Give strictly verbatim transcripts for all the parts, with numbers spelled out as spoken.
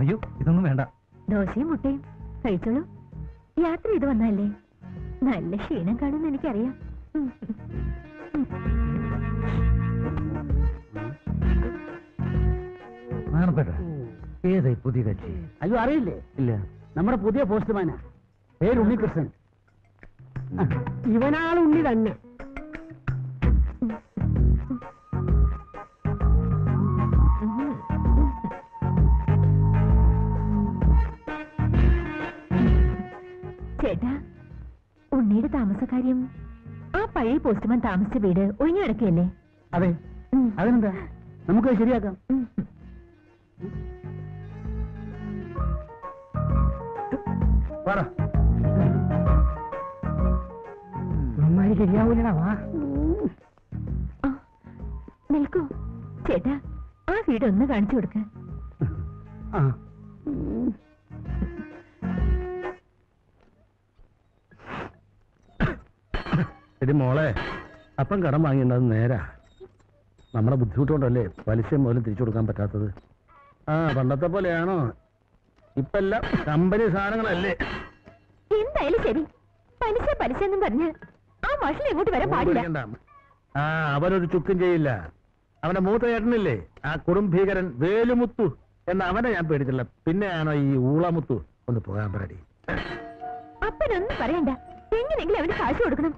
അയ്യോ ഇതൊന്നും വേണ്ട. ദോശയും മുട്ടയും കഴിച്ചോളൂ. യാത്ര ചെയ്ത് വന്നല്ലേ, നല്ല ക്ഷീണം കാണുമെന്ന് എനിക്കറിയാം. ഏതായി പുതിയ കക്ഷി? അയ്യോ അറിയില്ലേ? ഇല്ല, നമ്മുടെ പുതിയ പോസ്റ്റ്മാനാ, പേര് ഉണ്ണികൃഷ്ണൻ. ഇവനാൾ ഉണ്ണി തന്നെ. ചേട്ടാ, ഉണ്ണിയുടെ താമസക്കാര്യം, ആ പഴയ പോസ്റ്റ്മാൻ താമസിച്ച വീട് ഒഴിഞ്ഞു കിടക്കുകയല്ലേ? അതെ, അതിനെന്താ, നമുക്കത് ശരിയാക്കാം. നിൽക്കൂ ചേട്ടാ, ആ വീട് ഒന്ന് കാണിച്ചു കൊടുക്ക. ശരി മോളെ, അപ്പം കടം വാങ്ങിയുണ്ടത് നേരാ. നമ്മുടെ ബുദ്ധിമുട്ടുകൊണ്ടല്ലേ പലിശ പോലും തിരിച്ചു കൊടുക്കാൻ പറ്റാത്തത്. ആ പണ്ടത്തെ പോലെയാണോ ഇപ്പെല്ലാം? കമ്പനി സാധനങ്ങളല്ലേ. എന്തായാലും ശരി, പലിശ പലിശ എന്നും പറഞ്ഞ് ആ മഷൽ എങ്ങോട്ട് വരാൻ പാടില്ല. ആ അവനൊരു ചുക്കും ചെയ്യില്ല. അവന്റെ മൂത്ത ചേട്ടനില്ലേ, ആ കുടും ഭീകരൻ വേലുമുത്തു എന്ന അവനെ ഞാൻ പേടിച്ചില്ല. പിന്നെയാണോ ഈ ഊളമുത്തു. ഒന്ന് പോകാൻ പാടി. അപ്പനൊന്നും പറയണ്ട, എങ്ങനെയെങ്കിലും അവന് കാശ് കൊടുക്കണം.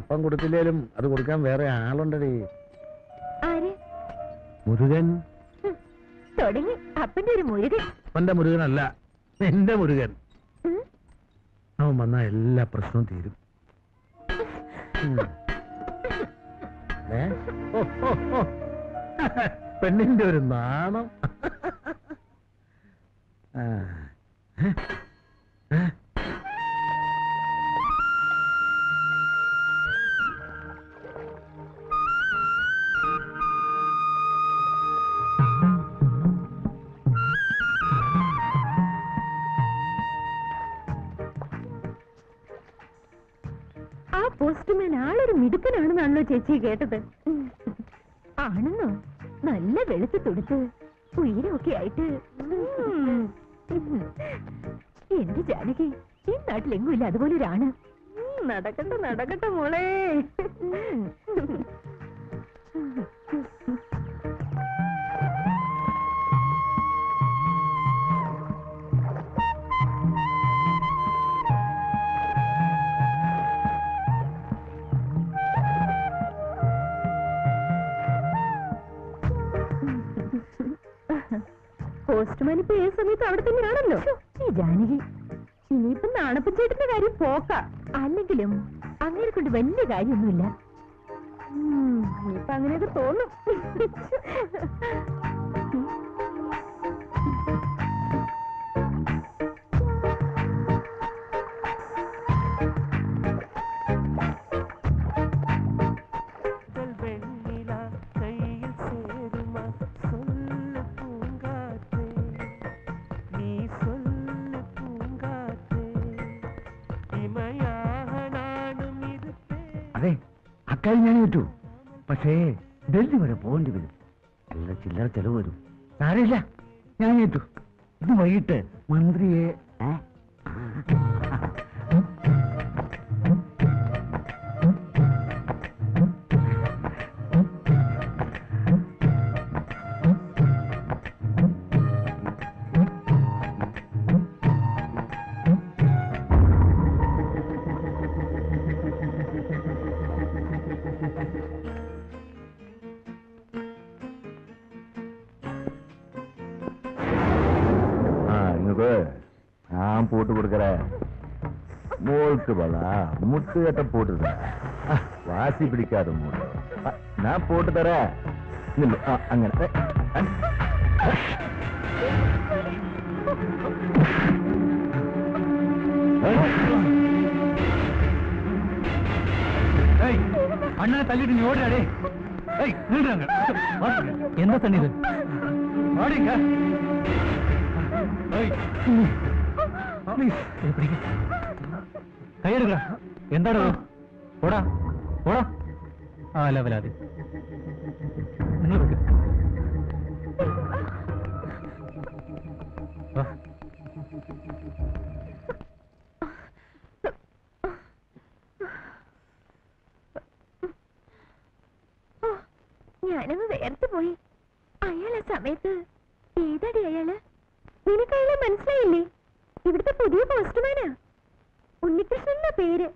അപ്പം കൊടുത്തില്ലേലും അത് കൊടുക്കാൻ വേറെ ആളുണ്ടടി. ആര്? മുരുകൻ. തുടങ്ങി, അപ്പന്റെ ഒരു മുരുകൻ. അപ്പന്റെ മുരുകനല്ല, എന്റെ മുരുകൻ. അവൻ വന്നാൽ എല്ലാ പ്രശ്നവും തീരും. പെണ്ണിന്റെ ഒരു നാണം. പോസ്റ്റ്മാൻ ആളൊരു മിടുക്കനാണെന്നാണല്ലോ ചേച്ചി കേട്ടത്. ആണെന്നോ? നല്ല വെളുത്ത് തുടുത്ത് ഉയരമൊക്കെ ആയിട്ട്. എന്റെ ജാനകി, ഈ നാട്ടിലെങ്ങും ഇല്ല അതുപോലെ ഒരാണ്. നടക്കട്ടെ നടക്കട്ടെ മോളെ. പോസ്റ്റ്മാനിപ്പോ ഏത് സമയത്ത് അവിടെ തന്നെയാണല്ലോ. ഈ ജാനകി, ഇനിയിപ്പൊ നാണപ്പച്ചേട്ടന്റെ കാര്യം പോക്ക. അല്ലെങ്കിലും അങ്ങനെ കൊണ്ട് വലിയ കാര്യമൊന്നുമില്ല. ഇനിയിപ്പൊ അങ്ങനെയൊക്കെ തോന്നും. അതെ, അക്കാര്യം ഞാൻ കിട്ടു. പക്ഷേ ഡൽഹി വരെ പോകേണ്ടി വരും. അല്ല, ചില്ലറ ചെലവ് വരും. സാരമില്ല, ഞാൻ കിട്ടു. ഇത് വൈകിട്ട് മന്ത്രിയെ போட்டு கொடுக்கற மோல்க்கு பலா முட்டு கட்ட போட்டு தரேன். வாசி பிடிக்காத மூடு, நான் போட்டு தரேன். இல்லை அங்கே அண்ணா தள்ளிட்டு நீ ஓடுறாடே. நின்றாங்க எந்த தண்ணி இது? ஆடுங்க. ஐய், please, please. കൈയെടുക്കട. എന്താടോ? ഓടാ ഓടാ. ആ ലെവലാതി. നിങ്ങൾ വെക്ക്. ഞാനങ്ങ് വേർത്ത് പോയി. അയാളെ സമയത്ത് ഏതടി അയാള്? നിനക്ക് അയാളെ മനസ്സിലായില്ലേ? ഇവിടുത്തെ പുതിയ പോസ്റ്റ്മാനാ. ഉണ്ണികൃഷ്ണന്റെ പേര്.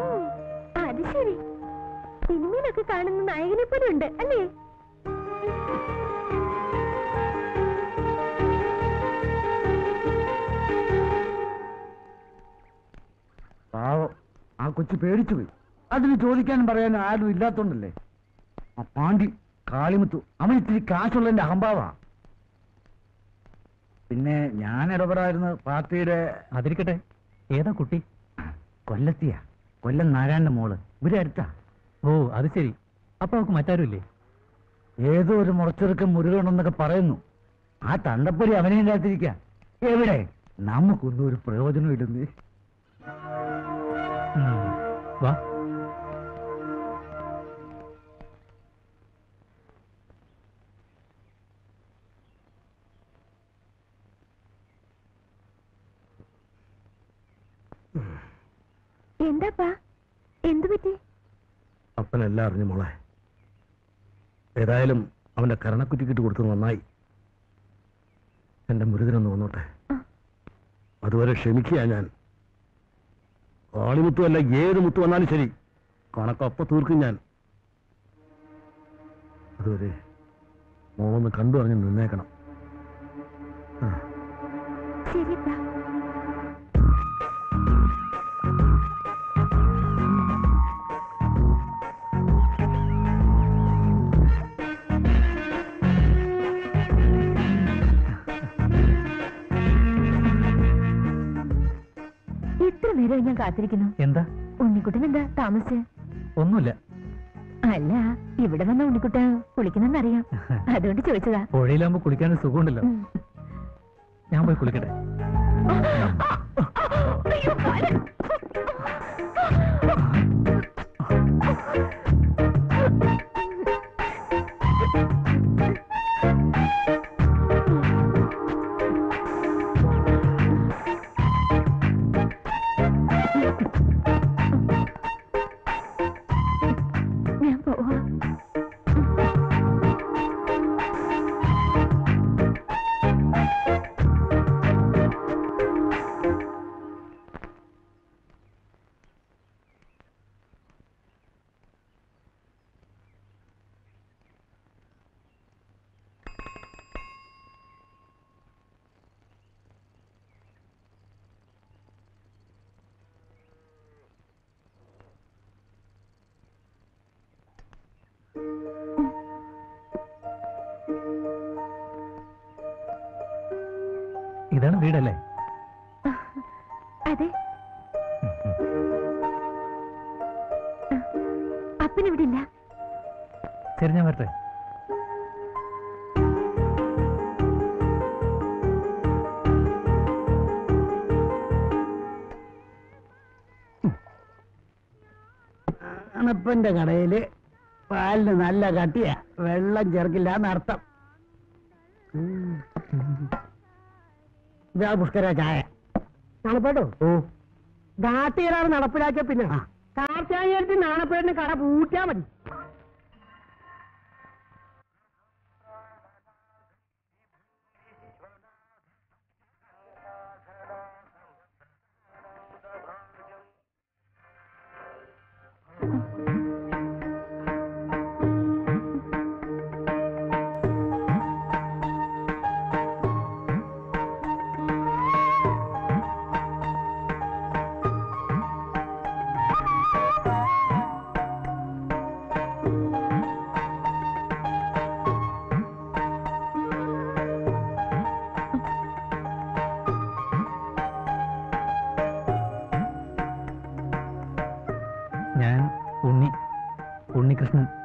ഓ അത് ശരി. സിനിമയിലൊക്കെ കാണുന്ന നായകനെ പോലെ ഉണ്ട് അല്ലേ? ആ കൊച്ചു പേടിച്ചു പോയി. അതിന് ചോദിക്കാനും പറയാനും ആരും ഇല്ലാത്തോണ്ടല്ലേ. ആ പാണ്ടി കാളിമുത്തു അവൻ ഇത്തിരി കാശുള്ളതിന്റെ അഹംഭാവാ. പിന്നെ ഞാൻ ഇടപെടായിരുന്നു പാർട്ടിയുടെ. അതിരിക്കട്ടെ, ഏതാ കുട്ടി? കൊല്ലത്തിയാ, കൊല്ലം നാരായണന്റെ മോള്. ഇവര് അടുത്താ. ഓ അത് ശരി. അപ്പൊ അവക്ക് മറ്റാരുമില്ലേ? ഏതോ ഒരു മുറച്ചെറുക്കം മുരുകനുണ്ടെന്നൊക്കെ പറയുന്നു. ആ തണ്ടപ്പൊരി അവനെ ഇല്ലാതിരിക്ക. എവിടെ? നമുക്കൊന്നും ഒരു പ്രയോജനം ഇടുന്നേ. വാ. എന്താപ്പാ എന്തു പറ്റി? അപ്പനെല്ലാം അറിഞ്ഞു മോളെ. ഏതായാലും അവന്റെ കരണക്കുറ്റിക്കിട്ട് കൊടുത്തത് നന്നായി. എന്റെ മുരുകനൊന്ന് വന്നോട്ടെ. അതുവരെ ക്ഷമിക്കുക. ഞാൻ കാളിമുത്തു അല്ല ഏത് മുത്തു വന്നാലും ശരി, കണക്കപ്പ തീർക്കും ഞാൻ. അതുവരെ മോളൊന്ന് കണ്ടു അറിഞ്ഞ് നിന്നേക്കണം. ഞാൻ കാത്തിരിക്കുന്നു. എന്താ ഉണ്ണിക്കുട്ടൻ? എന്താ താമസിച്ച്? ഒന്നുമില്ല. അല്ല, ഇവിടെ വന്ന ഉണ്ണിക്കുട്ടൻ കുളിക്കുന്നെന്നറിയാം, അതുകൊണ്ട് ചോദിച്ചതാ. പുഴയിലാകുമ്പോ കുളിക്കാൻ സുഖമുണ്ടല്ലോ. ഞാൻ പോയി കുളിക്കട്ടെ. ഇതാണ് വീടല്ലേ? അതെ. അപ്പൻ ഇവിടെ ഇല്ല. ശരി, ഞാൻ വരട്ടെ. അണപ്പന്റെ കടയില് പാലിന് നല്ല കട്ടിയാ, വെള്ളം ചേർക്കില്ല എന്നർത്ഥം. ഇതാ പുഷ്കര ചായ. നാണപ്പേട്ടോ? ഓ, ദാട്ടീരാണ് നടപ്പിലാക്കിയ. പിന്നെ കാർച്ചായത്തിൽ നാണപ്പേടിന് കട പൂറ്റാ മതി. ഞാൻ ഉണ്ണി ഉണ്ണികൃഷ്ണൻ.